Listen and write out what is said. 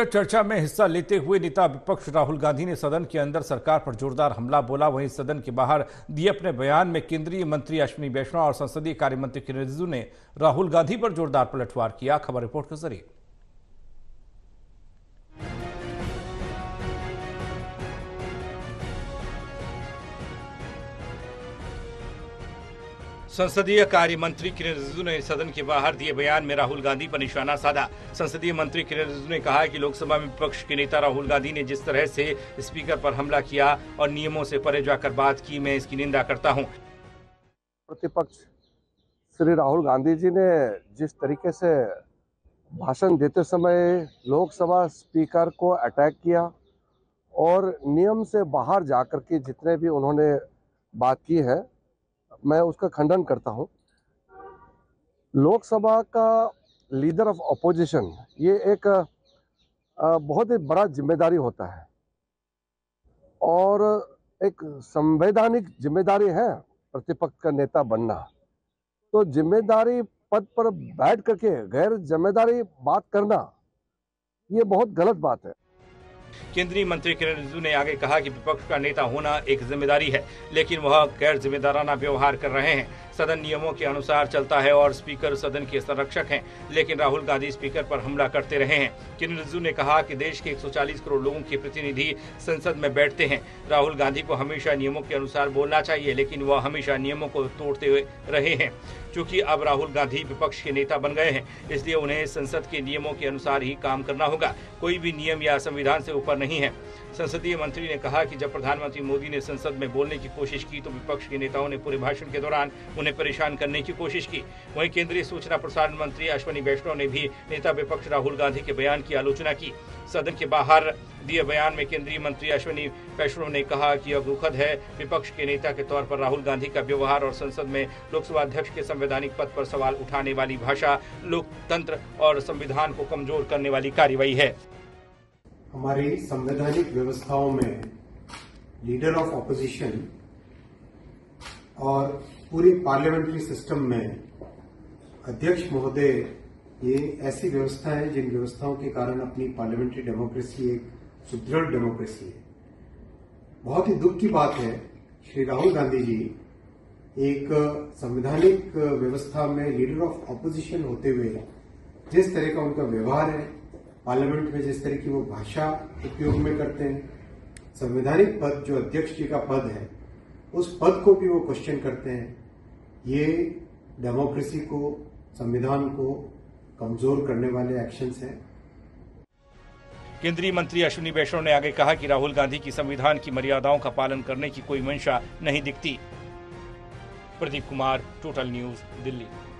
Budget चर्चा में हिस्सा लेते हुए नेता विपक्ष राहुल गांधी ने सदन के अंदर सरकार पर जोरदार हमला बोला। वहीं सदन के बाहर दिए अपने बयान में केंद्रीय मंत्री अश्विनी वैष्णव और संसदीय कार्य मंत्री किरेन रिजिजू ने राहुल गांधी पर जोरदार पलटवार किया। खबर रिपोर्ट के जरिए संसदीय कार्य मंत्री किरेन रिजिजू ने सदन के बाहर दिए बयान में राहुल गांधी पर निशाना साधा। संसदीय मंत्री किरेन रिजिजू ने कहा कि लोकसभा में विपक्ष के नेता राहुल गांधी ने जिस तरह से स्पीकर पर हमला किया और नियमों से परे जाकर बात की, मैं इसकी निंदा करता हूं। प्रतिपक्ष श्री राहुल गांधी जी ने जिस तरीके से भाषण देते समय लोकसभा स्पीकर को अटैक किया और नियम से बाहर जाकर के जितने भी उन्होंने बात की है, मैं उसका खंडन करता हूं। लोकसभा का लीडर ऑफ अपोजिशन ये एक बहुत ही बड़ा जिम्मेदारी होता है और एक संवैधानिक जिम्मेदारी है प्रतिपक्ष का नेता बनना। तो जिम्मेदारी पद पर बैठ करके गैर जिम्मेदारी बात करना ये बहुत गलत बात है। केंद्रीय मंत्री किरेन रिजिजू ने आगे कहा कि विपक्ष का नेता होना एक जिम्मेदारी है, लेकिन वह गैर जिम्मेदाराना व्यवहार कर रहे हैं। सदन नियमों के अनुसार चलता है और स्पीकर सदन के संरक्षक हैं, लेकिन राहुल गांधी स्पीकर पर हमला करते रहे हैं। किरेन रिजिजू ने कहा कि देश के 140 करोड़ लोगों के प्रतिनिधि संसद में बैठते हैं। राहुल गांधी को हमेशा नियमों के अनुसार बोलना चाहिए, लेकिन वह हमेशा नियमों को तोड़ते हुए रहे हैं। चूँकि अब राहुल गांधी विपक्ष के नेता बन गए हैं, इसलिए उन्हें संसद के नियमों के अनुसार ही काम करना होगा। कोई भी नियम या संविधान से ऊपर नहीं है। संसदीय मंत्री ने कहा कि जब प्रधानमंत्री मोदी ने संसद में बोलने की कोशिश की तो विपक्ष के नेताओं ने पूरे भाषण के दौरान उन्हें परेशान करने की कोशिश की। वहीं केंद्रीय सूचना प्रसारण मंत्री अश्विनी वैष्णव ने भी नेता विपक्ष राहुल गांधी के बयान की आलोचना की। सदन के बाहर दिए बयान में केंद्रीय मंत्री अश्विनी वैष्णव ने कहा कि यह दुखद है, विपक्ष के नेता के तौर पर राहुल गांधी का व्यवहार और संसद में लोकसभा अध्यक्ष के संवैधानिक पद पर सवाल उठाने वाली भाषा लोकतंत्र और संविधान को कमजोर करने वाली कार्रवाई है। हमारी संवैधानिक व्यवस्थाओं में लीडर ऑफ ऑपोजिशन और पूरी पार्लियामेंट्री सिस्टम में अध्यक्ष महोदय ये ऐसी व्यवस्था है जिन व्यवस्थाओं के कारण अपनी पार्लियामेंट्री डेमोक्रेसी एक सुदृढ़ डेमोक्रेसी है। बहुत ही दुख की बात है, श्री राहुल गांधी जी एक संवैधानिक व्यवस्था में लीडर ऑफ ऑपोजिशन होते हुए जिस तरह का उनका व्यवहार है, पार्लियामेंट में जिस तरह की वो भाषा उपयोग में करते हैं, संवैधानिक पद जो अध्यक्ष जी का पद है उस पद को भी वो क्वेश्चन करते हैं, ये डेमोक्रेसी को संविधान को कमजोर करने वाले एक्शंस हैं। केंद्रीय मंत्री अश्विनी वैष्णव ने आगे कहा कि राहुल गांधी की संविधान की मर्यादाओं का पालन करने की कोई मंशा नहीं दिखती। Pradeep Kumar, total news, Delhi.